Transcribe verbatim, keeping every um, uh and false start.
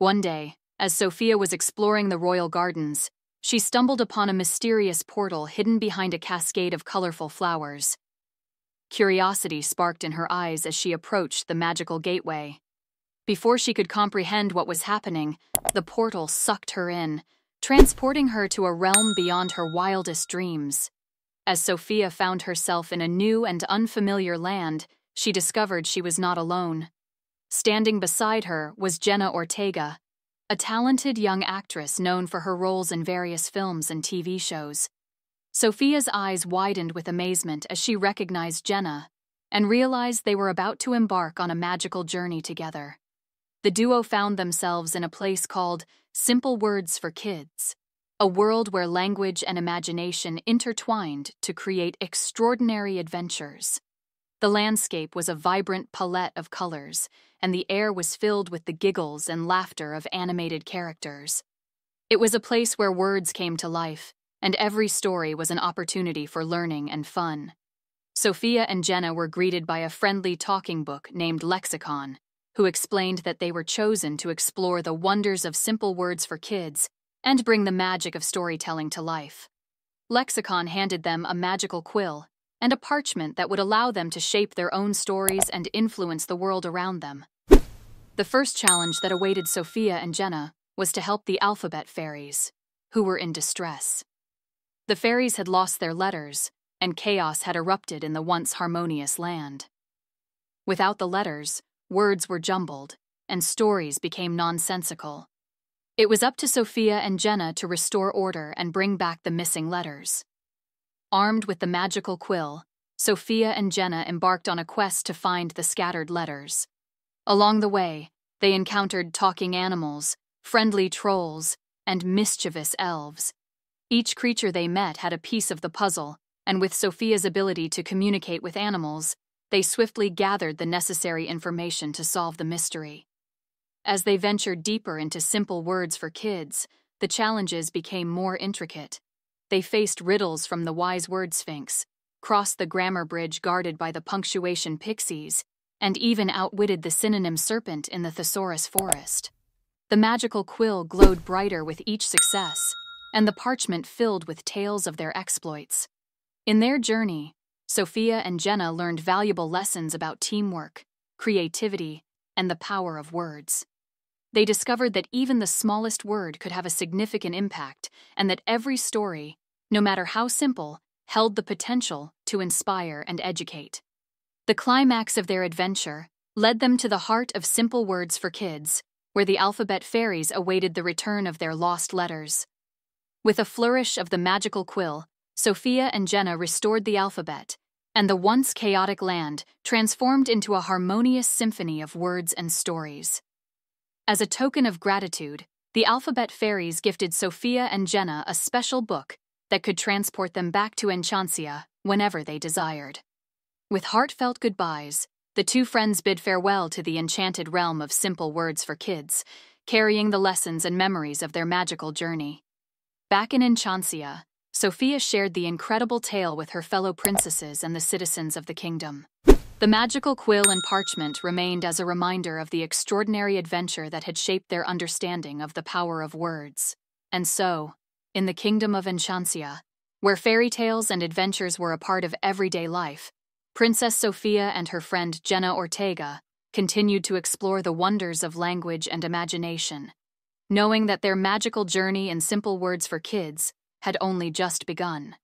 One day, as Sophia was exploring the royal gardens, she stumbled upon a mysterious portal hidden behind a cascade of colorful flowers. Curiosity sparked in her eyes as she approached the magical gateway. Before she could comprehend what was happening, the portal sucked her in, transporting her to a realm beyond her wildest dreams. As Sophia found herself in a new and unfamiliar land, she discovered she was not alone. Standing beside her was Jenna Ortega, a talented young actress known for her roles in various films and T V shows. Sophia's eyes widened with amazement as she recognized Jenna and realized they were about to embark on a magical journey together. The duo found themselves in a place called Simple Words for Kids, a world where language and imagination intertwined to create extraordinary adventures. The landscape was a vibrant palette of colors, and the air was filled with the giggles and laughter of animated characters. It was a place where words came to life, and every story was an opportunity for learning and fun. Sophia and Jenna were greeted by a friendly talking book named Lexicon, who explained that they were chosen to explore the wonders of Simple Words for Kids and bring the magic of storytelling to life. Lexicon handed them a magical quill and a parchment that would allow them to shape their own stories and influence the world around them. The first challenge that awaited Sophia and Jenna was to help the alphabet fairies, who were in distress. The fairies had lost their letters, and chaos had erupted in the once harmonious land. Without the letters, words were jumbled, and stories became nonsensical. It was up to Sophia and Jenna to restore order and bring back the missing letters. Armed with the magical quill, Sophia and Jenna embarked on a quest to find the scattered letters. Along the way, they encountered talking animals, friendly trolls, and mischievous elves. Each creature they met had a piece of the puzzle, and with Sophia's ability to communicate with animals, they swiftly gathered the necessary information to solve the mystery. As they ventured deeper into Simple Words for Kids, the challenges became more intricate. They faced riddles from the Wise Word Sphinx, crossed the grammar bridge guarded by the punctuation pixies, and even outwitted the synonym serpent in the thesaurus forest. The magical quill glowed brighter with each success, and the parchment filled with tales of their exploits. In their journey, Sophia and Jenna learned valuable lessons about teamwork, creativity, and the power of words. They discovered that even the smallest word could have a significant impact, and that every story, no matter how simple, held the potential to inspire and educate. The climax of their adventure led them to the heart of Simple Words for Kids, where the alphabet fairies awaited the return of their lost letters. With a flourish of the magical quill, Sophia and Jenna restored the alphabet, and the once chaotic land transformed into a harmonious symphony of words and stories. As a token of gratitude, the alphabet fairies gifted Sophia and Jenna a special book that could transport them back to Enchancia whenever they desired. With heartfelt goodbyes, the two friends bid farewell to the enchanted realm of Simple Words for Kids, carrying the lessons and memories of their magical journey. Back in Enchancia, Sophia shared the incredible tale with her fellow princesses and the citizens of the kingdom. The magical quill and parchment remained as a reminder of the extraordinary adventure that had shaped their understanding of the power of words. And so, in the kingdom of Enchancia, where fairy tales and adventures were a part of everyday life, Princess Sophia and her friend Jenna Ortega continued to explore the wonders of language and imagination, knowing that their magical journey in Simple Words for Kids had only just begun.